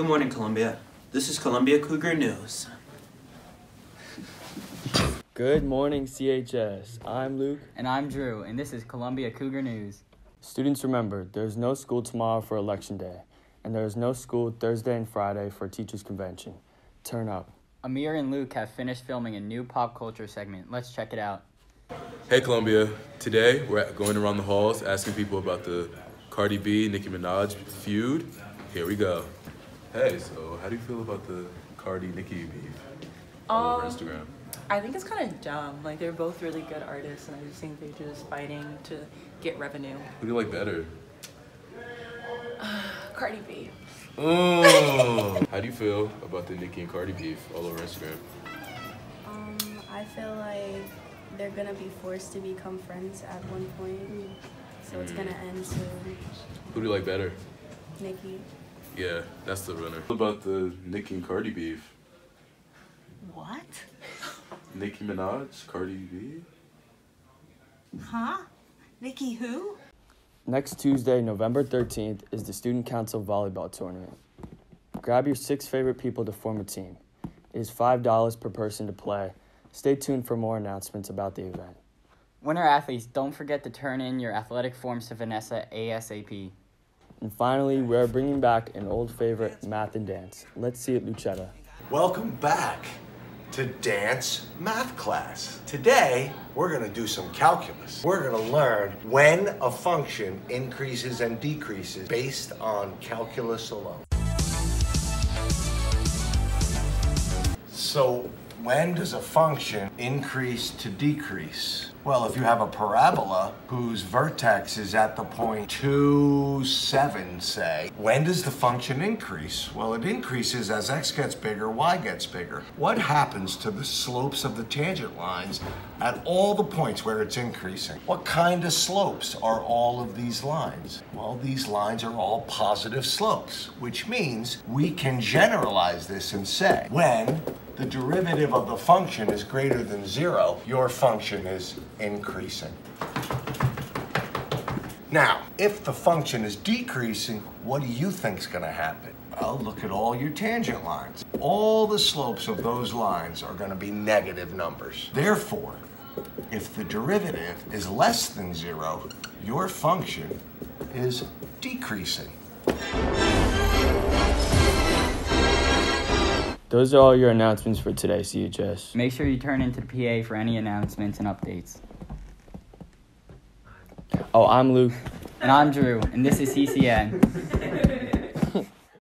Good morning, Columbia. This is Columbia Cougar News. Good morning, CHS. I'm Luke. And I'm Drew, and this is Columbia Cougar News. Students, remember, there's no school tomorrow for Election Day, and there's no school Thursday and Friday for Teachers' Convention. Turn up. Amir and Luke have finished filming a new pop culture segment. Let's check it out. Hey, Columbia. Today, we're going around the halls asking people about the Cardi B, Nicki Minaj feud. Here we go. Hey, so how do you feel about the Cardi-Nicki beef on Instagram? I think it's kind of dumb. Like, they're both really good artists, and I just think they're just fighting to get revenue. Who do you like better? Cardi B. Oh. How do you feel about the Nicki and Cardi beef all over Instagram? I feel like they're gonna be forced to become friends at one point, so It's gonna end soon. Who do you like better? Nicki. Yeah, that's the runner. What about the Nicki and Cardi beef? What? Nicki Minaj, Cardi B? Huh? Nicki who? Next Tuesday, November 13th, is the Student Council Volleyball Tournament. Grab your 6 favorite people to form a team. It is $5 per person to play. Stay tuned for more announcements about the event. Winter athletes, don't forget to turn in your athletic forms to Vanessa ASAP. And finally, we are bringing back an old favorite, Math and Dance. Let's see it, Luchetta. Welcome back to dance math class. Today, we're gonna do some calculus. We're gonna learn when a function increases and decreases based on calculus alone. So, when does a function increase to decrease? Well, if you have a parabola whose vertex is at the point 2, 7, say, when does the function increase? Well, it increases as x gets bigger, y gets bigger. What happens to the slopes of the tangent lines at all the points where it's increasing? What kind of slopes are all of these lines? Well, these lines are all positive slopes, which means we can generalize this and say, when the derivative of the function is greater than 0, your function is increasing. Now, if the function is decreasing, what do you think's gonna happen? Well, look at all your tangent lines. All the slopes of those lines are gonna be negative numbers. Therefore, if the derivative is less than 0, your function is decreasing. Those are all your announcements for today, CHS. Make sure you turn into the PA for any announcements and updates. Oh, I'm Luke. And I'm Drew, and this is CCN.